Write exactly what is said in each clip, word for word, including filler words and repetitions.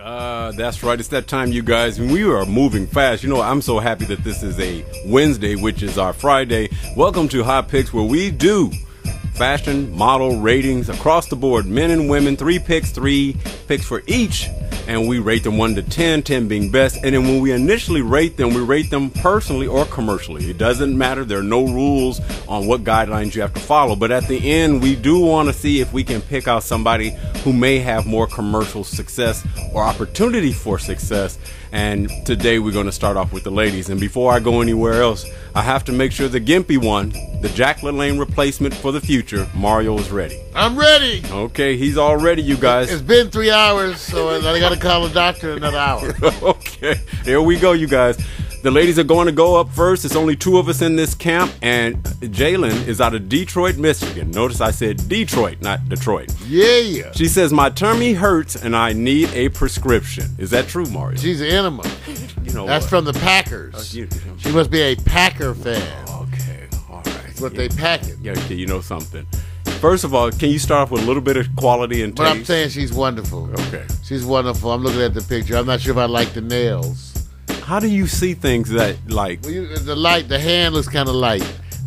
Uh, that's right. It's that time, you guys. We are moving fast. You know, I'm so happy that this is a Wednesday, which is our Friday. Welcome to Hot Picks, where we do fashion model ratings across the board. Men and women, three picks, three picks for each. And we rate them one to ten, ten being best. And then when we initially rate them, we rate them personally or commercially. It doesn't matter. There are no rules on what guidelines you have to follow. But at the end, we do want to see if we can pick out somebody who may have more commercial success or opportunity for success. And today we're going to start off with the ladies. And before I go anywhere else, I have to make sure the gimpy one, the Jack LaLanne replacement for the future, Mario, is ready. I'm ready. Okay, he's all ready, you guys. It's been three hours, so I got to call the doctor in another hour. Okay, here we go, you guys. The ladies are going to go up first. It's only two of us in this camp, and Jailynn is out of Detroit, Michigan. Notice I said Detroit, not Detroit. Yeah. She says, my tummy hurts and I need a prescription. Is that true, Mario? She's an enema. You know That's what? From the Packers. She must be a Packer fan. Okay, all right. That's what yeah. they pack it. Yeah, okay, you know something. First of all, can you start off with a little bit of quality and taste? But I'm saying she's wonderful. Okay. She's wonderful. I'm looking at the picture. I'm not sure if I like the nails. How do you see things that, like... Well, you, the light, the hand looks kind of light.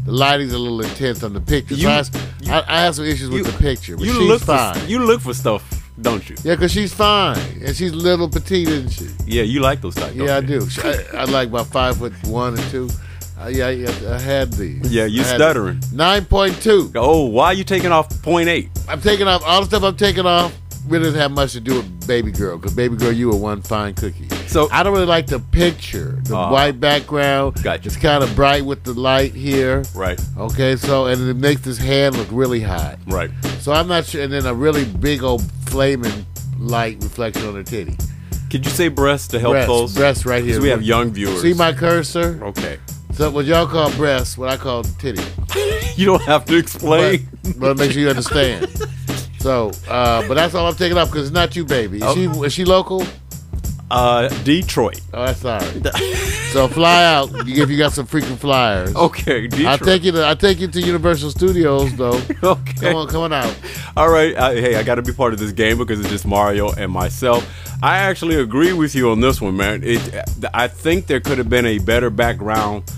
The lighting's a little intense on the picture. You, I, you, I, I have some issues with you, the picture, but you she's look fine. For, you look for stuff, don't you? Yeah, because she's fine. And she's little petite, isn't she? Yeah, you like those types, don't Yeah, you? I do. I, I like my five foot one and two. Uh, yeah, yeah, I had these. Yeah, you stuttering. nine point two. Oh, why are you taking off point eight? I'm taking off... All the stuff I'm taking off really doesn't have much to do with Baby Girl, because Baby Girl, you were one fine cookie. So I don't really like the picture. The uh, white background. Gotcha. It's kind of bright with the light here. Right. Okay, so, and it makes this hand look really hot. Right. So I'm not sure, and then a really big old flaming light reflection on her titty. Could you say breast to help breast, those? Breast right here. Because we have young viewers. See my cursor? Okay. So what y'all call breast, what I call titty. You don't have to explain. But, but make sure you understand. So, uh, but that's all I'm taking off, because it's not you, baby. Is, oh. she, is she local? Uh, Detroit. Oh, that's all right. So fly out if you got some freaking flyers. Okay, Detroit. I'll take you to, I'll take you to Universal Studios, though. Okay. Come on, come on out. All right. I, hey, I got to be part of this game because it's just Mario and myself. I actually agree with you on this one, man. It, I think there could have been a better background,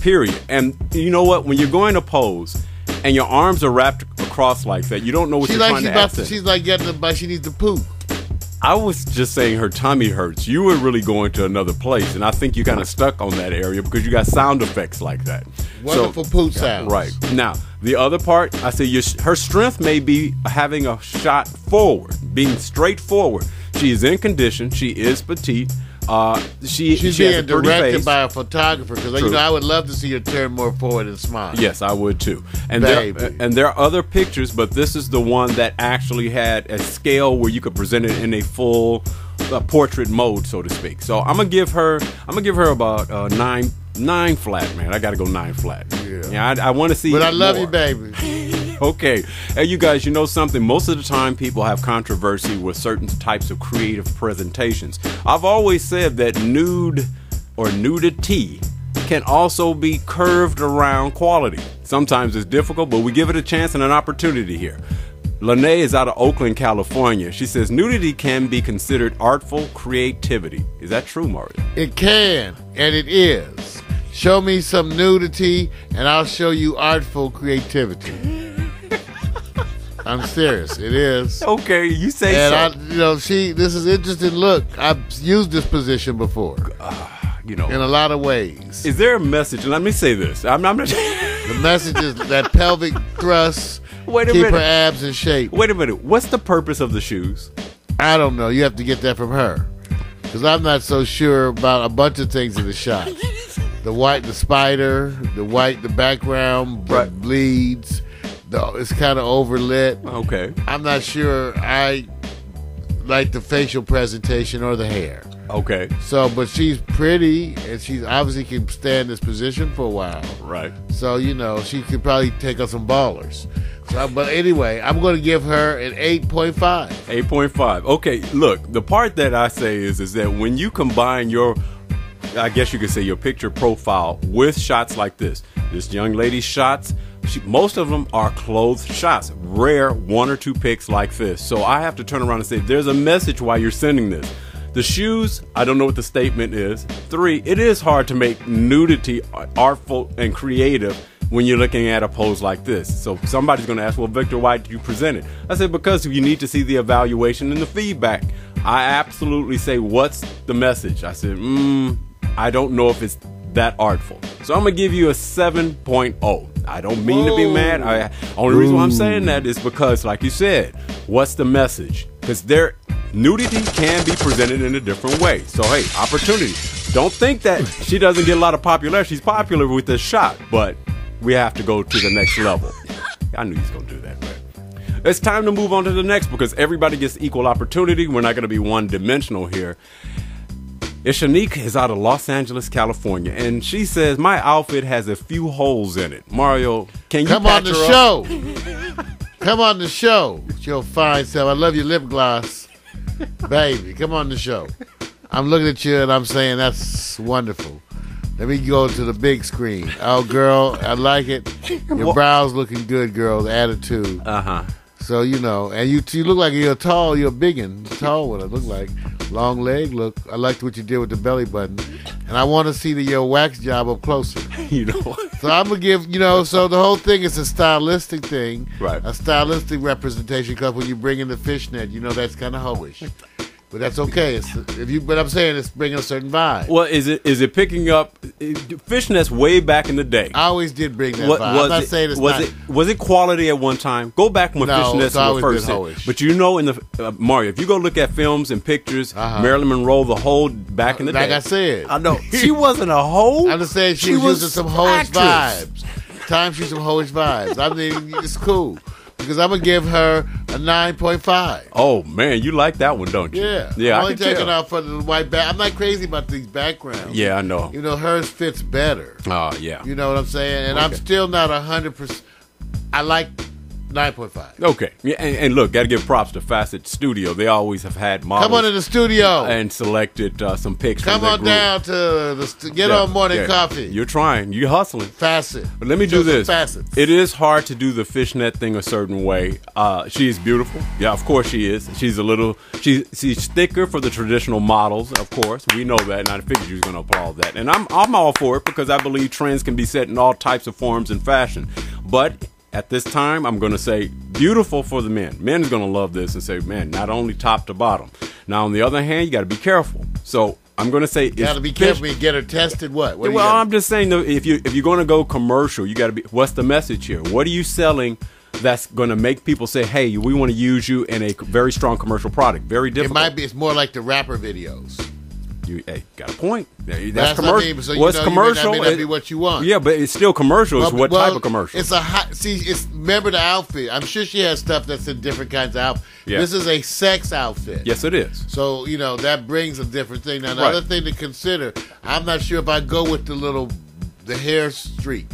period. And you know what? When you're going to pose and your arms are wrapped across like that, you don't know what she's you're like, trying to accent. She's like getting the, she needs to poop. I was just saying her tummy hurts. You were really going to another place, and I think you kind of stuck on that area because you got sound effects like that. Wonderful so, poop sounds. Right. Now, the other part, I say your, her strength may be having a shot forward, being straightforward. She is in condition. She is petite. Uh, she, She's she being directed face. by a photographer, because like, you know, I would love to see her turn more forward and smile. Yes, I would too. And Baby. there and there are other pictures, but this is the one that actually had a scale where you could present it in a full uh, portrait mode, so to speak. So I'm gonna give her I'm gonna give her about uh, nine nine flat, man. I gotta go nine flat. Yeah, yeah I, I want to see. But I love more. you, baby. Okay, and you guys, you know something? Most of the time, people have controversy with certain types of creative presentations. I've always said that nude or nudity can also be curved around quality. Sometimes it's difficult, but we give it a chance and an opportunity here. Lanay is out of Oakland, California. She says nudity can be considered artful creativity. Is that true, Mario? It can, and it is. Show me some nudity, and I'll show you artful creativity. I'm serious. It is. Okay, you say and so. I, you know, she, this is interesting. Look, I've used this position before. Uh, you know. In a lot of ways. Is there a message? Let me say this. I'm, I'm not. The message is that pelvic thrust, Wait a keep minute. her abs in shape. Wait a minute. What's the purpose of the shoes? I don't know. You have to get that from her. Because I'm not so sure about a bunch of things in the shot. The white, the spider, the white, the background, right. bleeds. No, it's kind of overlit. Okay. I'm not sure I like the facial presentation or the hair. Okay. So, but she's pretty, and she's obviously can stay in this position for a while. Right. So, you know, she could probably take on some ballers. So, but anyway, I'm going to give her an eight point five. eight point five. Okay, look, the part that I say is, is that when you combine your, I guess you could say your picture profile with shots like this, this young lady's shots She, most of them are closed shots, rare one or two picks like this. So I have to turn around and say, there's a message why you're sending this. The shoes, I don't know what the statement is. Three, it is hard to make nudity artful and creative when you're looking at a pose like this. So somebody's gonna ask, well, Victor, why did you present it? I said, because you need to see the evaluation and the feedback. I absolutely say, what's the message? I said, mm, I don't know if it's that artful. So I'm gonna give you a seven point oh. I don't mean Whoa. to be mad. I, only Ooh. reason why I'm saying that is because, like you said, what's the message? Because there, nudity can be presented in a different way. So hey, opportunity. Don't think that she doesn't get a lot of popularity. She's popular with this shot, but we have to go to the next level. I knew he was going to do that, man. It's time to move on to the next because everybody gets equal opportunity. We're not going to be one-dimensional here. Ishanique is out of Los Angeles, California, and she says, my outfit has a few holes in it. Mario, can you come on the show? Come on the show. You'll find some. I love your lip gloss. Baby, come on the show. I'm looking at you and I'm saying, that's wonderful. Let me go to the big screen. Oh, girl, I like it. Your brows looking good, girl. The attitude. Uh-huh. So, you know, and you, you look like you're tall. You're biggin'. Tall, what I look like. Long leg look. I liked what you did with the belly button. And I want to see the, your wax job up closer. You know. So I'm going to give, you know, so the whole thing is a stylistic thing. Right. A stylistic representation, because when you bring in the fishnet, you know, that's kind of hoish. But that's okay. It's, if you, but I'm saying it's bringing a certain vibe. Well, is it is it picking up fishnets way back in the day? I always did bring that what, vibe. Was I'm not it, saying it's was not. It, was it quality at one time? Go back when no, fishnets were first. Been but you know, in the uh, Mario, if you go look at films and pictures, uh-huh. Marilyn Monroe, the whole back in the like day. Like I said, I know she wasn't a hoe. I'm just saying she, she was, was using some hoish vibes. Times she's some hoish vibes. I mean, it's cool. Because I'm going to give her a nine point five. Oh, man. You like that one, don't you? Yeah. Yeah, I'm only taking out for the white back. I'm not crazy about these backgrounds. Yeah, I know. You know, hers fits better. Oh, uh, yeah. You know what I'm saying? And okay. I'm still not one hundred percent. I like nine point five. Okay. Yeah, and, and look, got to give props to Facet Studio. They always have had models. Come on to the studio. And selected uh, some pics. Come on group. down to the stu get yeah, on morning yeah. coffee. You're trying. You're hustling. Facet. But let me do this. Facets. It is hard to do the fishnet thing a certain way. Uh, she is beautiful. Yeah, of course she is. She's a little, she, she's thicker for the traditional models, of course. We know that. And I figured you was going to applaud that. And I'm, I'm all for it because I believe trends can be set in all types of forms and fashion. But at this time, I'm going to say beautiful for the men. Men is going to love this and say, man, not only top to bottom. Now, on the other hand, you got to be careful. So I'm going to say, you got to be careful. You get her tested. What? what well, I'm just saying, though, if you if you're going to go commercial, you got to be. What's the message here? What are you selling that's going to make people say, hey, we want to use you in a very strong commercial product? Very difficult. It might be. It's more like the rapper videos. You hey, got a point. That's, that's commercial. What I mean, so What's well, commercial? That may not be what you want. Yeah, but it's still commercial. Well, it's what well, type of commercial? It's a hot. See, it's remember the outfit. I'm sure she has stuff that's in different kinds of outfits. Yeah. This is a sex outfit. Yes, it is. So you know that brings a different thing. Now another right. thing to consider. I'm not sure if I go with the little, the hair streak.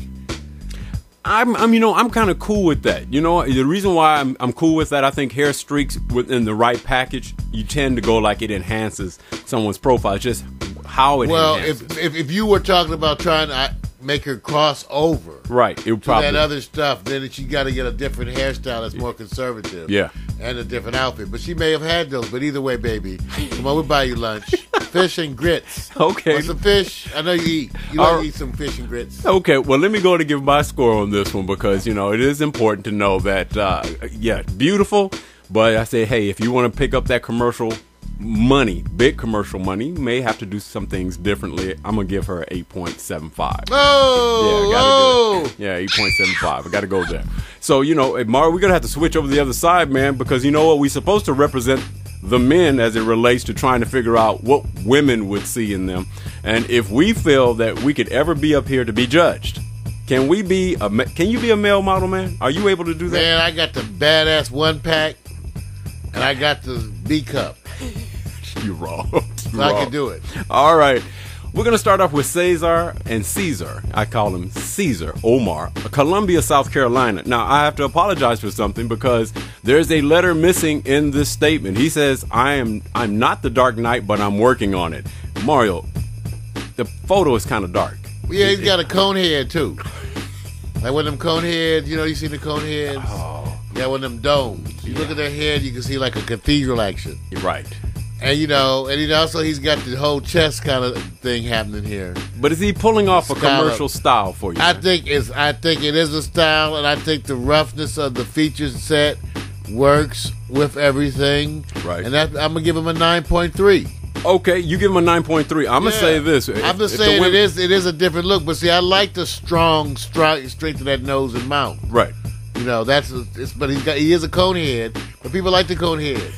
I'm, I'm, you know, I'm kind of cool with that. You know, the reason why I'm, I'm cool with that, I think hair streaks within the right package, you tend to go like it enhances someone's profile. It's just how it well, enhances. Well, if, if if you were talking about trying to make her cross over, right, it would probably that other stuff, then you got to get a different hairstyle that's more conservative, yeah, and a different outfit. But she may have had those. But either way, baby, come on, we'll buy you lunch. Fish and grits. Okay. Want some fish? I know you eat. You like to eat some fish and grits. Okay. Well, let me go to give my score on this one because, you know, it is important to know that, uh, yeah, beautiful. But I say, hey, if you want to pick up that commercial money, big commercial money, you may have to do some things differently. I'm going to give her eight point seven five. Oh! Yeah, yeah, eight point seven five. I got to go there. So, you know, Mara, we're going to have to switch over to the other side, man, because you know what? We're supposed to represent the men as it relates to trying to figure out what women would see in them, and if we feel that we could ever be up here to be judged. Can we be a can you be a male model, man? Are you able to do that? Man, I got the badass one pack and I got the B cup. You're wrong. You're wrong. I can do it. All right. We're going to start off with Caesar and Caesar. I call him Caesar Omar, Columbia, South Carolina. Now, I have to apologize for something because there's a letter missing in this statement. He says, I am I'm not the Dark Knight, but I'm working on it. Mario, the photo is kind of dark. Yeah, he's got a cone head, too. Like one of them cone heads, you know, you see the cone heads? Oh. Yeah, one of them domes. You yeah. look at their head, you can see like a cathedral action. You're right. And, you know, and he also he's got the whole chest kind of thing happening here. But is he pulling off a commercial style for you? I think it's, I think it is a style, and I think the roughness of the feature set works with everything. Right. And that, I'm going to give him a nine point three. Okay, you give him a nine point three. I'm yeah. going to say this. If, I'm just saying women... it is it is a different look. But, see, I like the strong stri- strength of that nose and mouth. Right. You know, that's a, it's, but he's got, he is a cone head, but people like the cone heads.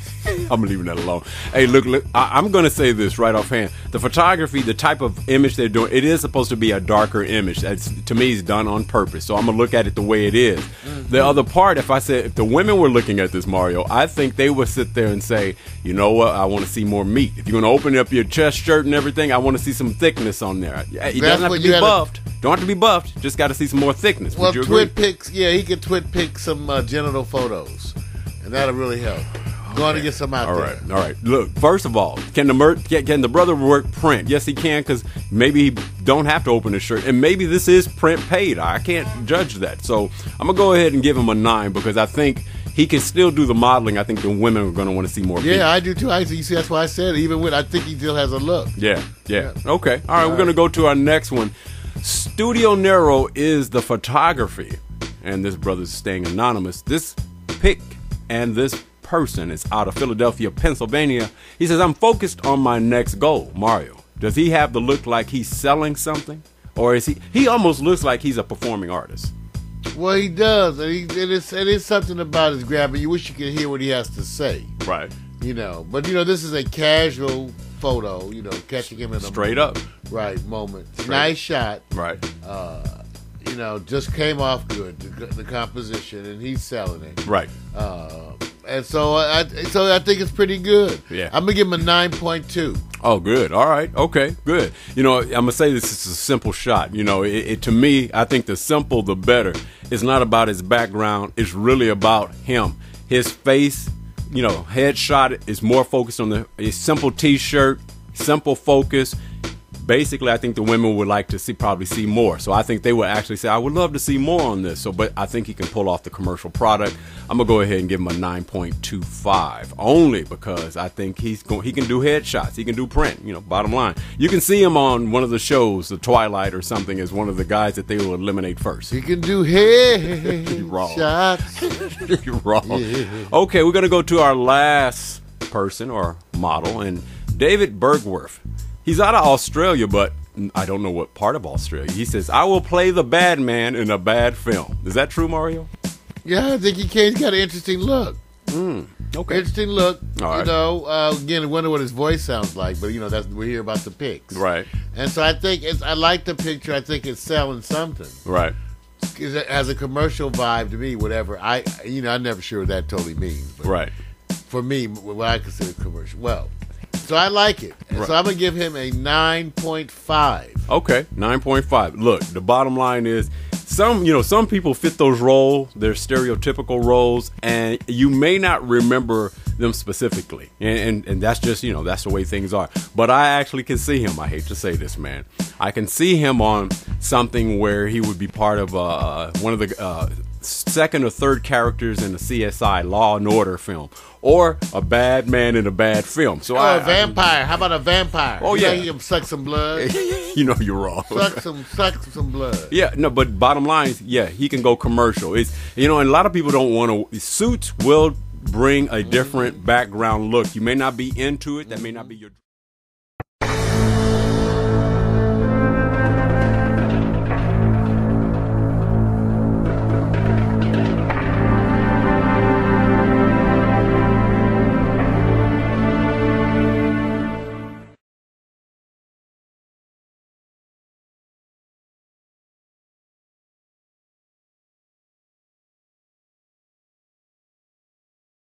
I'm leaving that alone. Hey, look, look I, I'm going to say this right offhand. The photography, the type of image they're doing, it is supposed to be a darker image. That's, to me, it's done on purpose. So I'm going to look at it the way it is. Mm-hmm. The other part, if I said, if the women were looking at this, Mario, I think they would sit there and say, you know what, I want to see more meat. If you're going to open up your chest shirt and everything, I want to see some thickness on there. It doesn't have to be buffed. To... Don't have to be buffed. Just got to see some more thickness. Well, twit pics, yeah, he could twit pick some uh, genital photos, and that'll really help. Going to get some out all there. All right, all right. Look, first of all, can the mer- can, can the brother work print? Yes, he can, because maybe he don't have to open his shirt, and maybe this is print paid. I can't judge that, so I'm gonna go ahead and give him a nine because I think he can still do the modeling. I think the women are gonna want to see more. Yeah, people. I do too. I see. That's why I said even with I think he still has a look. Yeah, yeah. yeah. Okay. All right, all we're right. gonna go to our next one. Studio Nero is the photography, and this brother's staying anonymous. This pic and this. Person is out of Philadelphia, Pennsylvania. He says, I'm focused on my next goal. Mario, does he have the look like he's selling something? Or is he, he almost looks like he's a performing artist. Well, he does. And, he, and, it's, and it's something about his grabbing. You wish you could hear what he has to say. Right. You know, but you know, this is a casual photo, you know, catching him in a straight moment. Up. Right. Moment. Straight. Nice shot. Right. Uh, you know, just came off good, the, the composition, and he's selling it. Right. Uh, And so I so I think it's pretty good. Yeah. I'm going to give him a nine point two. Oh, good. All right. Okay, good. You know, I'm going to say this is a simple shot. You know, it, it to me, I think the simple, the better. It's not about his background. It's really about him. His face, you know, headshot is more focused on the his simple T-shirt, simple focus. Basically, I think the women would like to see probably see more. So I think they would actually say, I would love to see more on this. So, but I think he can pull off the commercial product. I'm going to go ahead and give him a nine point two five only because I think he's going, he can do headshots. He can do print, you know, bottom line. You can see him on one of the shows, The Twilight or something, as one of the guys that they will eliminate first. He can do headshots. You're wrong. You're wrong. Yeah. Okay, we're going to go to our last person or model, and David Bergwerf. He's out of Australia, but I don't know what part of Australia. He says, I will play the bad man in a bad film. Is that true, Mario? Yeah, I think he can. He's got an interesting look. Mm, okay. Interesting look. All right. You know, uh, again, I wonder what his voice sounds like, but, you know, that's we hear about the pics. Right. And so I think it's, I like the picture. I think it's selling something. Right. It has a commercial vibe to me, whatever. I, you know, I'm never sure what that totally means. But right. For me, what I consider commercial. Well. So I like it. Right. So I'm going to give him a nine point five. Okay, nine point five. Look, the bottom line is some, you know, some people fit those roles, their stereotypical roles, and you may not remember them specifically. And, and and that's just, you know, that's the way things are. But I actually can see him. I hate to say this, man. I can see him on something where he would be part of uh, one of the uh, second or third characters in a C S I Law and Order film. Or a bad man in a bad film. So oh, I, a vampire. I, How about a vampire? Oh, yeah. You know, suck some blood. You know you're wrong. Suck some, suck some blood. Yeah, no, but bottom line is, yeah, he can go commercial. It's, you know, and a lot of people don't want to. Suits will bring a different mm-hmm. background look. You may not be into it. That mm-hmm. may not be your...